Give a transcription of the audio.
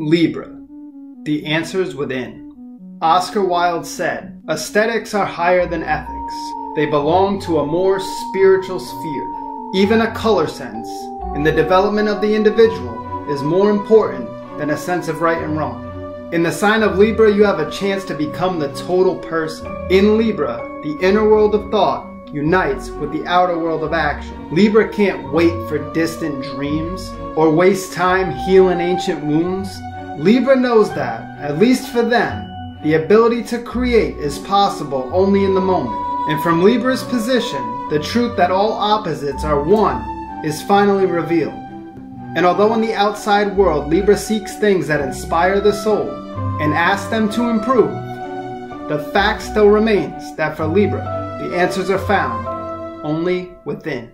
Libra, the answer's within. Oscar Wilde said, "Aesthetics are higher than ethics. They belong to a more spiritual sphere. Even a color sense in the development of the individual is more important than a sense of right and wrong." In the sign of Libra, you have a chance to become the total person. In Libra, the inner world of thought unites with the outer world of action. Libra can't wait for distant dreams or waste time healing ancient wounds. Libra knows that, at least for them, the ability to create is possible only in the moment. And from Libra's position, the truth that all opposites are one is finally revealed. And although in the outside world Libra seeks things that inspire the soul and asks them to improve, the fact still remains that for Libra, the answers are found only within.